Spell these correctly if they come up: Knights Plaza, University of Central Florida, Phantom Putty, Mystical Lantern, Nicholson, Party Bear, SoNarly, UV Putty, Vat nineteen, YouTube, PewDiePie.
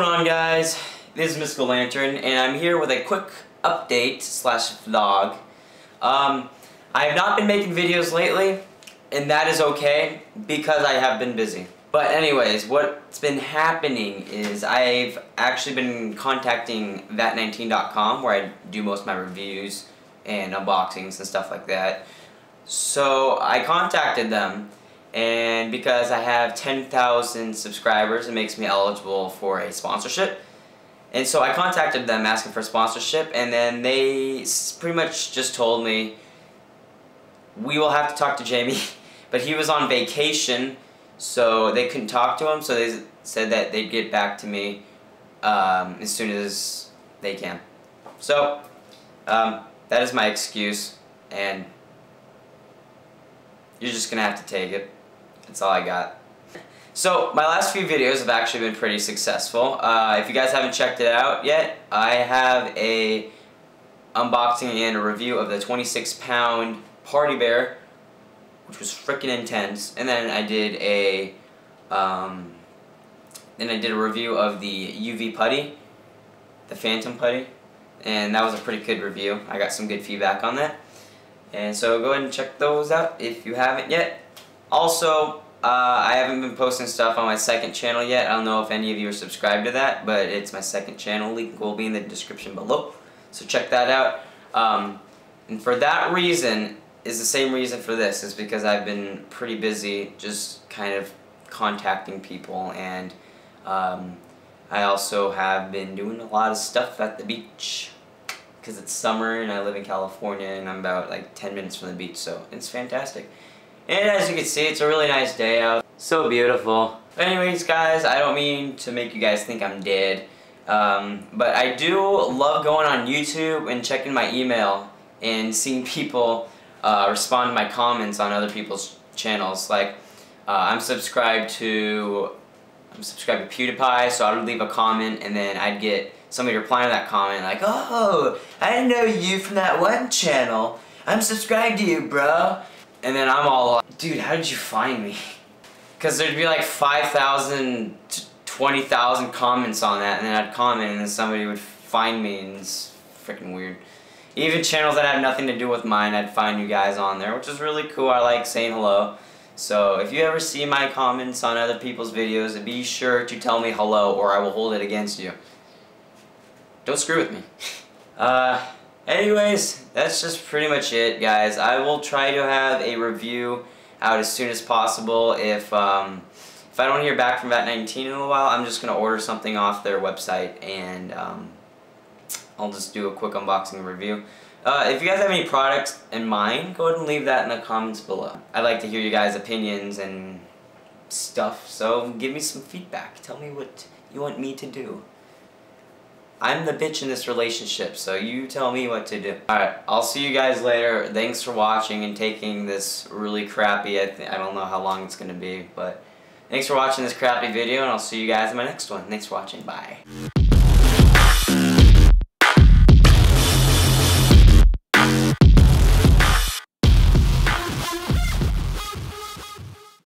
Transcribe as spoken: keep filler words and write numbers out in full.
going on, guys? This is Mystical Lantern, and I'm here with a quick update slash vlog. Um, I have not been making videos lately, and that is okay, because I have been busy. But anyways, what's been happening is I've actually been contacting Vat nineteen dot com, where I do most of my reviews and unboxings and stuff like that. So I contacted them, and because I have ten thousand subscribers, it makes me eligible for a sponsorship. And so I contacted them asking for sponsorship, and then they pretty much just told me, we will have to talk to Jamie, but he was on vacation, so they couldn't talk to him, so they said that they'd get back to me um, as soon as they can. So, um, that is my excuse, and you're just gonna have to take it. That's all I got. So, my last few videos have actually been pretty successful. Uh, if you guys haven't checked it out yet, I have a unboxing and a review of the twenty-six pound Party Bear, which was freaking intense, and then I did a, um, then I did a review of the U V Putty, the Phantom Putty, and that was a pretty good review. I got some good feedback on that, and so go ahead and check those out if you haven't yet. Also, uh, I haven't been posting stuff on my second channel yet. I don't know if any of you are subscribed to that, but it's my second channel. Link will be in the description below, so check that out. Um, and for that reason, is the same reason for this, is because I've been pretty busy just kind of contacting people, and um, I also have been doing a lot of stuff at the beach because it's summer and I live in California and I'm about like ten minutes from the beach, so it's fantastic. And as you can see, it's a really nice day out. So beautiful. But anyways, guys, I don't mean to make you guys think I'm dead, um, but I do love going on YouTube and checking my email and seeing people Uh, respond to my comments on other people's channels. Like, uh, I'm subscribed to I'm subscribed to PewDiePie, so I would leave a comment and then I'd get somebody replying to that comment like, "Oh, I know you from that one channel. I'm subscribed to you, bro." And then I'm all like, "Dude, how did you find me?" Because there'd be like five thousand to twenty thousand comments on that, and then I'd comment and then somebody would find me, and it's freaking weird. Even channels that have nothing to do with mine, I'd find you guys on there, which is really cool. I like saying hello. So if you ever see my comments on other people's videos, be sure to tell me hello, or I will hold it against you. Don't screw with me. Uh, anyways, that's just pretty much it, guys. I will try to have a review out as soon as possible. If um, if I don't hear back from Vat nineteen in a while, I'm just going to order something off their website, and Um, I'll just do a quick unboxing review. Uh, if you guys have any products in mind, go ahead and leave that in the comments below. I'd like to hear you guys' opinions and stuff, so give me some feedback. Tell me what you want me to do. I'm the bitch in this relationship, so you tell me what to do. Alright, I'll see you guys later. Thanks for watching and taking this really crappy, I, th I don't know how long it's going to be, but thanks for watching this crappy video, and I'll see you guys in my next one. Thanks for watching. Bye.